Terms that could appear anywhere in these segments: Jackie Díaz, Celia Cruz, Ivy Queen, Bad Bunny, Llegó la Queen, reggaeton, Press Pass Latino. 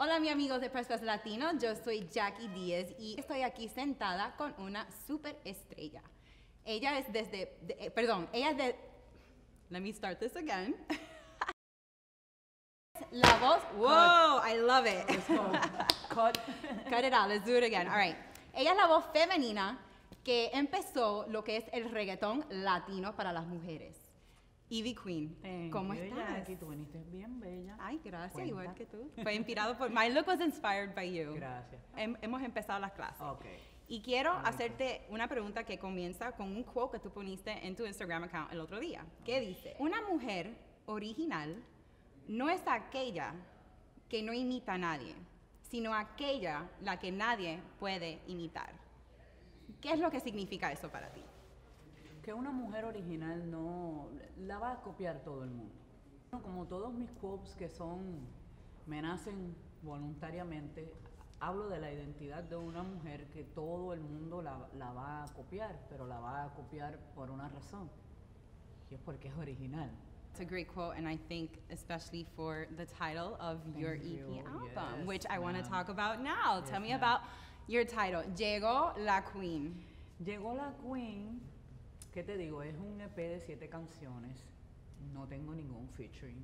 Hola mis amigos de Press Pass Latino, yo soy Jackie Díaz y estoy aquí sentada con una super estrella. Ella es desde, let me start this again. La voz, whoa, I love it. Cut it out, let's do it again, all right. Ella es la voz femenina que empezó lo que es el reggaetón latino para las mujeres. Ivy Queen, ¿cómo estás? Aquí tú viniste bien bella. Ay, gracias, cuenta. Igual que tú. Fue inspirado por... My look was inspired by you. Gracias. Hemos empezado las clases. Okay. Y quiero hacerte una pregunta que comienza con un quote que tú poniste en tu Instagram account el otro día. ¿Qué dice? Una mujer original no es aquella que no imita a nadie, sino aquella la que nadie puede imitar. ¿Qué es lo que significa eso para ti? Que una mujer original no la va a copiar todo el mundo. Bueno, como todos mis quotes que son, me nacen voluntariamente, hablo de la identidad de una mujer que todo el mundo la va a copiar, pero la va a copiar por una razón, y es porque es original. It's a great quote, and I think especially for the title of your EP album, which I want to talk about now. Tell me about your title, Llegó la Queen. Llegó la Queen. ¿Qué te digo? Es un EP de 7 canciones, no tengo ningún featuring,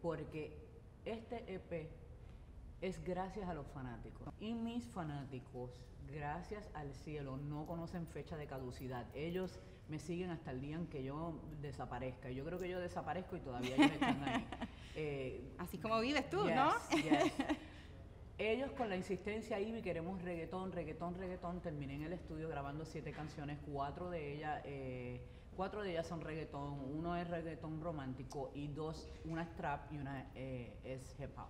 porque este EP es gracias a los fanáticos. Y mis fanáticos, gracias al cielo, no conocen fecha de caducidad. Ellos me siguen hasta el día en que yo desaparezca. Yo creo que yo desaparezco y todavía ellos están ahí. Así como vives tú, yes, ¿no? Yes. Ellos con la insistencia ahí, queremos reggaetón, reggaetón, reggaetón. Terminé en el estudio grabando 7 canciones, 4 de ellas, son reggaetón, 1 es reggaetón romántico y 2, una es trap y una es hip hop.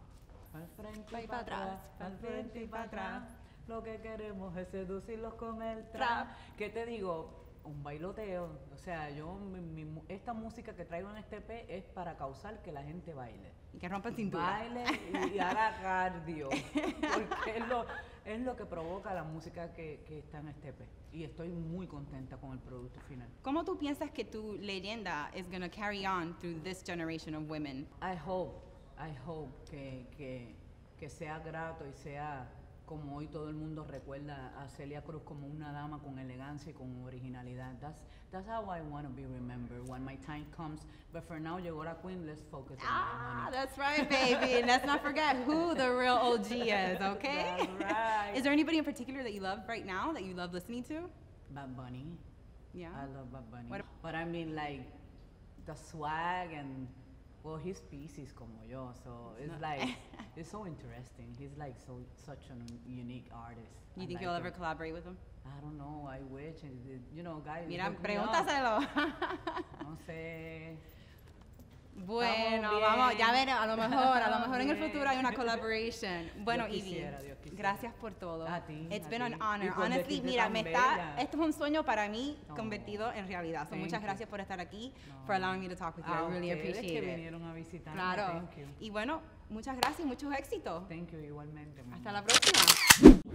Para el frente y para atrás, para el frente y para atrás, lo que queremos es seducirlos con el trap. ¿Qué te digo? Un bailoteo. O sea, yo, esta música que traigo en este EP es para causar que la gente baile. Y que rompa cintura. Baile y haga cardio. Porque es lo que provoca la música que está en este EP. Y estoy muy contenta con el producto final. ¿Cómo tú piensas que tu leyenda is going to carry on through this generation of women? I hope que sea grato y sea... como hoy todo el mundo recuerda a Celia Cruz como una dama con elegancia y con originalidad. That's how I want to be remembered when my time comes. But for now, Llegó la Queen, let's focus on that. Ah, that's right, baby. Let's not forget who the real OG is, okay? That's right. Is there anybody in particular that you love right now, that you love listening to? Bad Bunny. Yeah. I love Bad Bunny. But I mean, like, the swag and... Well, his piece is como yo, so it's like, it's so interesting. He's like such a unique artist. You think you'll ever collaborate with him? I don't know, I wish. You know, guys... Mira, pregúntaselo. No sé. Bueno, vamos, ya veré, a lo mejor en el futuro hay una collaboration. Bueno, Ivy, gracias por todo. A ti. It's been an honor. Honestly, mira, esto es un sueño para mí convertido en realidad. So, muchas gracias por estar aquí, for allowing me to talk with you. I really appreciate it. Que vinieron a visitarme. Claro. Thank you. Y bueno, muchas gracias y muchos éxitos. Thank you, igualmente. Hasta la próxima.